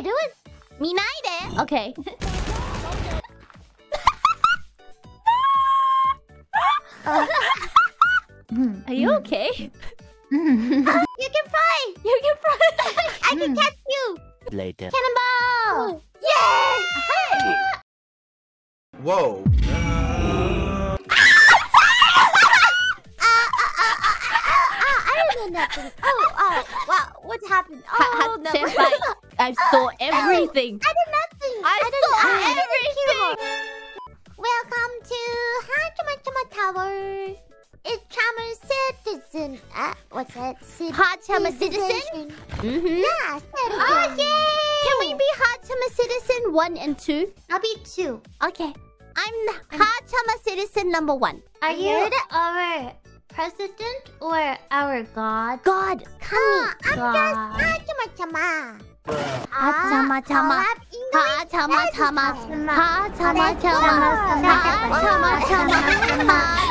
did I do it? Minaide. Okay. Are you okay? You can fly! You can fly! I can catch you! Later. Cannonball! Yay! Whoa! I don't know nothing. Wow, what happened? Oh, no. I saw everything. I did nothing. I saw everything. Welcome to Haachama Towers. It's Haachama Citizen. What's that? Haachama Citizen? Mm-hmm. Yeah, Citizen. Oh, yay! Can we be Haachama Citizen 1 and 2? I'll be 2. Okay. I'm Haachama Citizen number 1. Are you our president or our god? God. Kami. I'm just Haachama. Haachama. Haachama. Haachama. Haachama.